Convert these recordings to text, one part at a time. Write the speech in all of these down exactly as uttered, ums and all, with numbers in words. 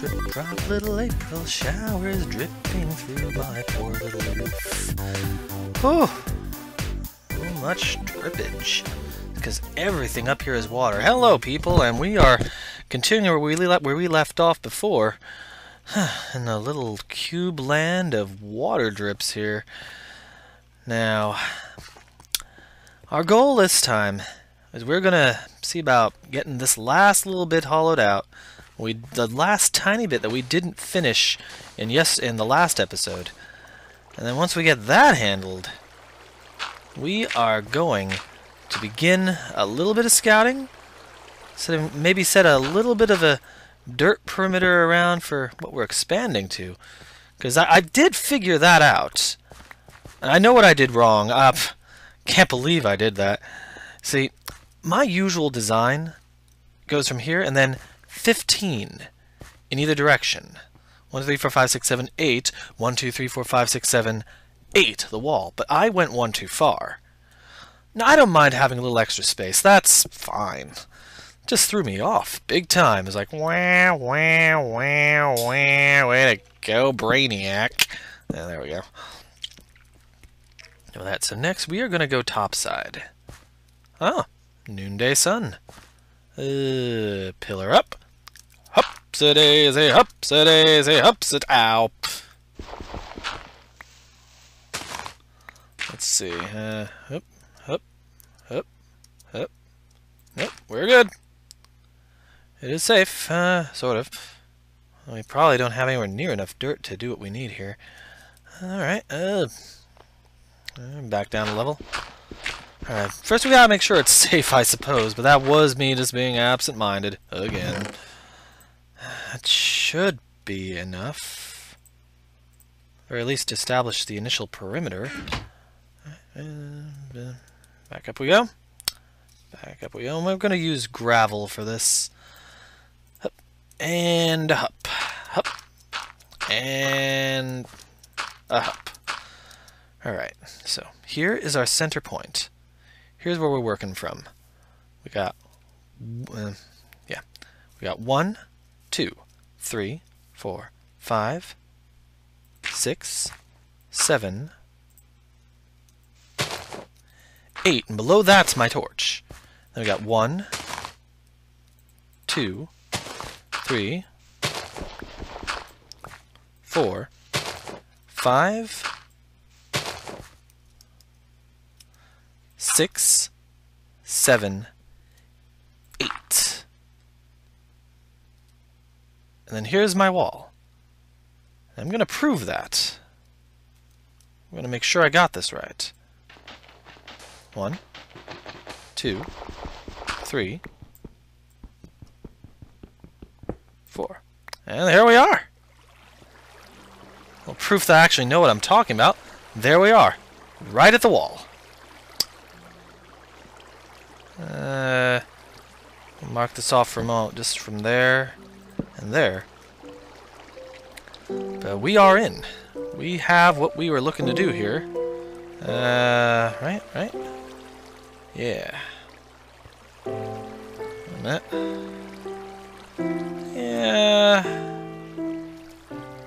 drip, drop, little April showers dripping through my poor little roof. Oh, too much drippage, because everything up here is water. Hello, people, and we are continuing where we left where we left off before, in the little cube land of water drips here. Now, our goal this time is we're gonna see about getting this last little bit hollowed out. We the last tiny bit that we didn't finish in yes in the last episode, and then once we get that handled, we are going to begin a little bit of scouting, so maybe set a little bit of a dirt perimeter around for what we're expanding to, because I, I did figure that out. And I know what I did wrong. I can't believe I did that. See, my usual design goes from here and then fifteen in either direction. one, two, three, four, five, six, seven, eight. one, two, three, four, five, six, seven, eight, the wall. But I went one too far. Now, I don't mind having a little extra space. That's fine. Just threw me off big time. It's like, wah, wah, wah, wah, way to go, Brainiac. Yeah, there we go. Do that. So next, we are going to go topside. Ah, noonday sun. Uh, pillar up. Hopsa-daisy, hopsa-daisy, hopsa-ow. Let's see. Uh, hop. Nope, we're good. It is safe, uh, sort of. We probably don't have anywhere near enough dirt to do what we need here. Alright, uh, back down a level. Alright, first we gotta make sure it's safe, I suppose, but that was me just being absent-minded again. That should be enough. Or at least establish the initial perimeter. Back up we go. Back up we go. We're going to use gravel for this. Hup. And a hup. Hup. And a hup. Alright, so here is our center point. Here's where we're working from. We got, uh, yeah, we got one, two, three, four, five, six, seven, eight, and below that's my torch. Then we got one, two, three, four, five, six, seven, eight. And then here's my wall. I'm going to prove that. I'm going to make sure I got this right. One, two, three, four. And here we are. Well, proof that I actually know what I'm talking about. There we are. Right at the wall. Uh, mark this off for a moment. Just from there and there. But we are in. We have what we were looking to do here. Uh, right, right. Yeah. That. Yeah.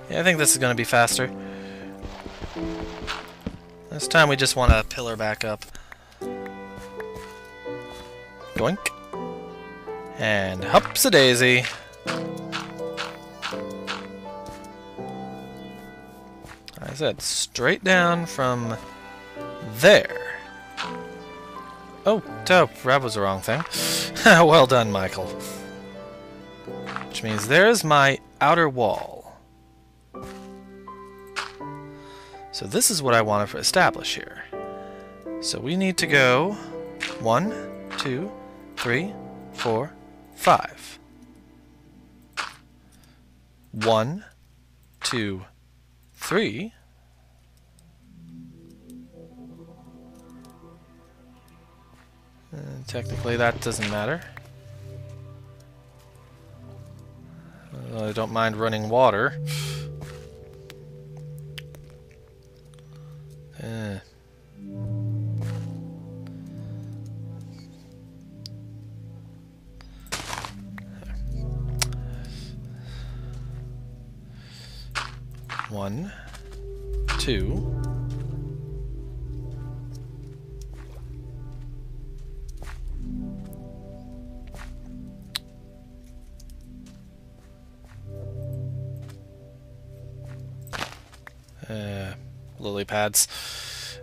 Yeah, I think this is going to be faster. This time we just want to pillar back up. Doink. And hopsa-daisy. I said straight down from there. Oh, oh, that was the wrong thing. Well done, Michael. Which means there's my outer wall. So this is what I want to establish here. So we need to go one, two, three, four, five. One, two, three. Uh, technically, that doesn't matter. Uh, I don't mind running water. Uh. one, two. Uh, lily pads.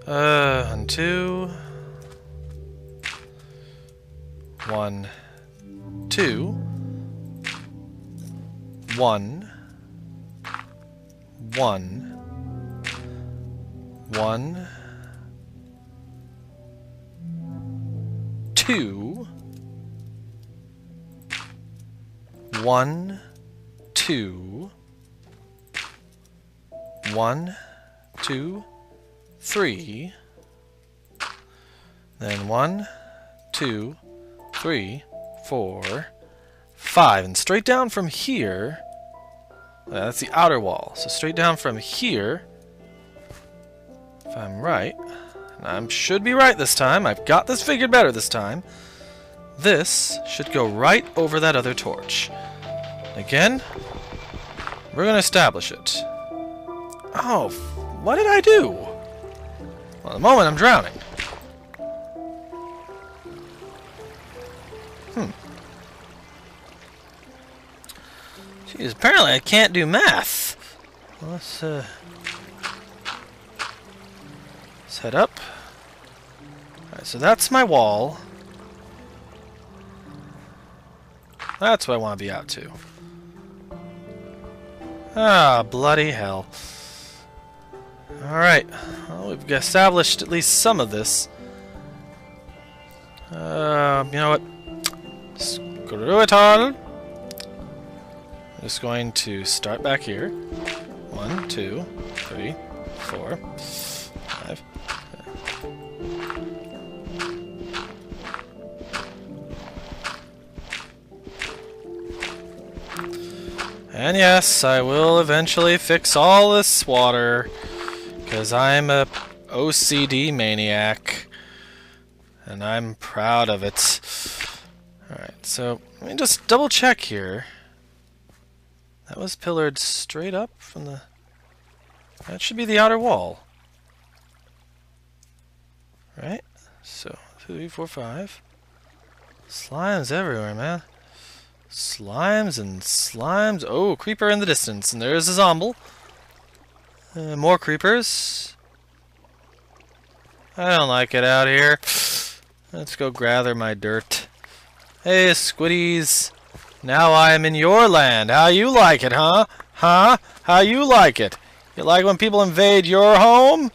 Uh, on two. One, two. One. One. One. Two. One. Two. One, two, three, then one, two, three, four, five, and straight down from here, that's the outer wall, so straight down from here, if I'm right, and I should be right this time, I've got this figured better this time, this should go right over that other torch. Again, we're going to establish it. Oh, what did I do? Well, at the moment, I'm drowning. Hmm. Jeez, apparently I can't do math. Well, let's, uh... let's head up. Alright, so that's my wall. That's what I want to be out to. Ah, bloody hell. Alright, well, we've established at least some of this. Uh, you know what? Screw it all! I'm just going to start back here. One, two, three, four, five. And yes, I will eventually fix all this water. Because I'm a O C D maniac, and I'm proud of it. Alright, so let me just double check here. That was pillared straight up from the... That should be the outer wall. Right? So, three, four, five. Slimes everywhere, man. Slimes and slimes. Oh, creeper in the distance, and there's a zombie. Uh, more creepers. I don't like it out here. Let's go gather my dirt. Hey, squiddies. Now I am in your land. How you like it, huh? Huh? How you like it? You like when people invade your home?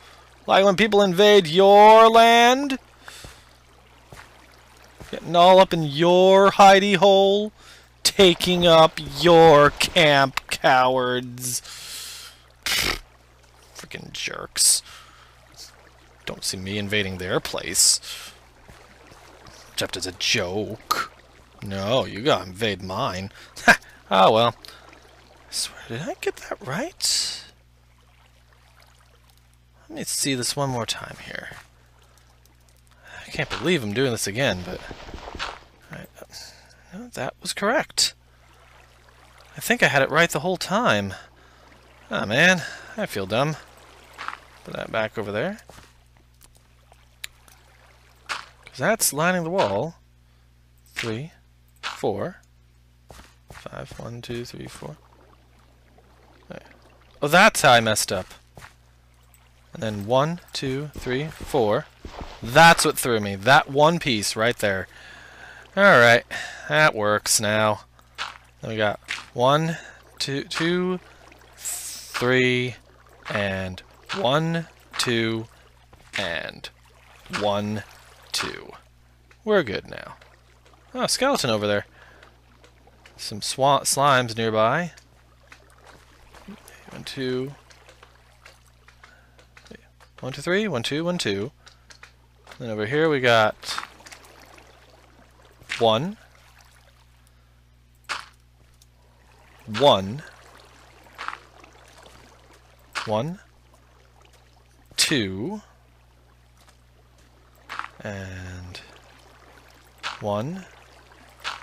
Like when people invade your land? Getting all up in your hidey hole? Taking up your camp, cowards. Freaking jerks. Don't see me invading their place. Except as a joke. No, you gotta invade mine. Oh well. I swear, did I get that right? Let me see this one more time here. I can't believe I'm doing this again, but... Alright. No, that was correct. I think I had it right the whole time. Ah, oh, man. I feel dumb. Put that back over there. Because that's lining the wall. Three, four, five, one, two, three, four. There. Oh, that's how I messed up. And then one, two, three, four. That's what threw me. That one piece right there. Alright. That works now. Then we got one, two, two, three, and one, two, and one, two. We're good now. Oh, skeleton over there. Some swa slimes nearby. One, two. One, two, three. One, two, one, two. Then over here we got one. One. One, two, and one,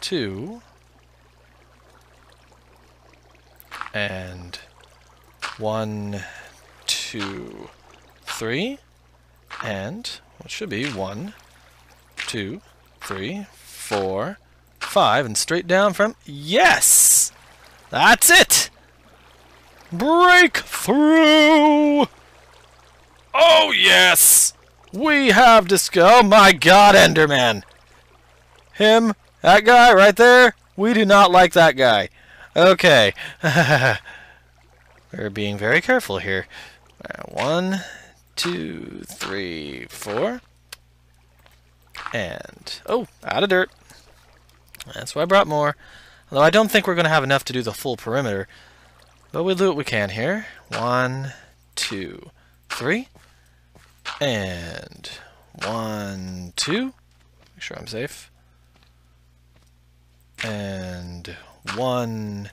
two, and one, two, three, and well, it should be one, two, three, four, five, and straight down from, yes! That's it! Breakthrough! Oh yes! We have disco, oh my god, Enderman! Him, that guy right there, we do not like that guy. Okay. We're being very careful here. One, two, three, four. And, oh, out of dirt. That's why I brought more. Although I don't think we're going to have enough to do the full perimeter. But we'll do what we can here. One, two, three. And one, two. Make sure I'm safe. And one,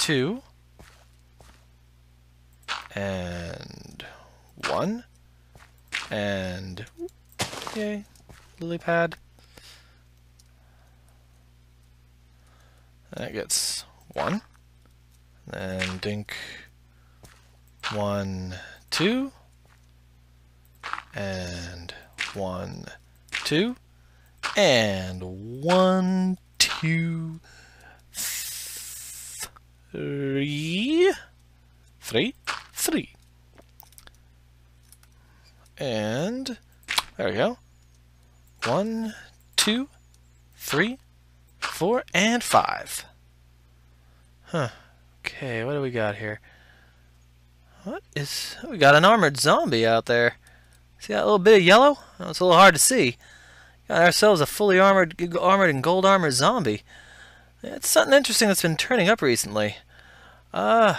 two, and one, and yay, lily pad. That gets one, and dink, one, two, and one, two, and one, two, three, three, three, and there we go. One, two, three, four, and five. Huh. Okay, what do we got here? What is? We got an armored zombie out there. See that little bit of yellow? Oh, it's a little hard to see. Got ourselves a fully armored, armored and gold armor zombie. It's something interesting that's been turning up recently. Uh,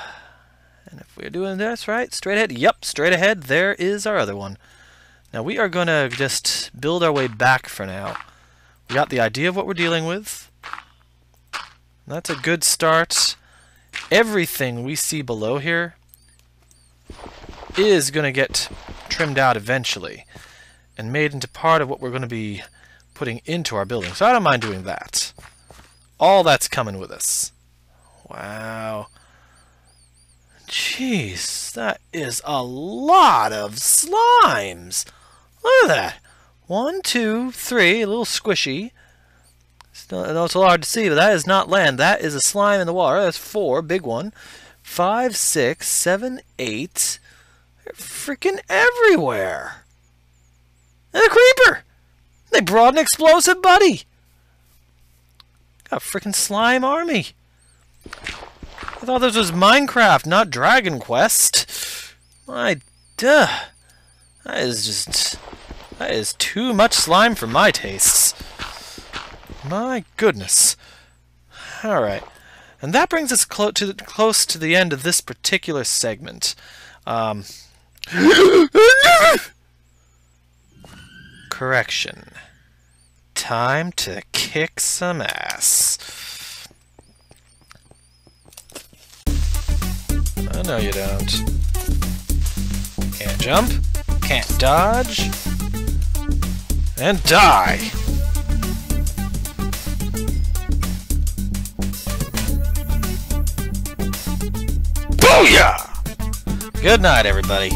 and if we're doing this right, straight ahead, yep, straight ahead, there is our other one. Now we are going to just build our way back for now. We got the idea of what we're dealing with. That's a good start. Everything we see below here is going to get trimmed out eventually and made into part of what we're going to be putting into our building. So I don't mind doing that. All that's coming with us. Wow. Jeez, that is a lot of slimes. Look at that. One, two, three, a little squishy. Still, no, it's hard to see, but that is not land. That is a slime in the water. That's four, big one. Five, six, seven, eight. They're freaking everywhere. And a creeper. They brought an explosive buddy. Got a freaking slime army. I thought this was Minecraft, not Dragon Quest. My, duh. That is just, that is too much slime for my tastes. My goodness. Alright. And that brings us clo to the, close to the end of this particular segment. Um, correction. Time to kick some ass. Oh, no you don't. Can't jump. Can't dodge. And die! Booyah! Good night, everybody.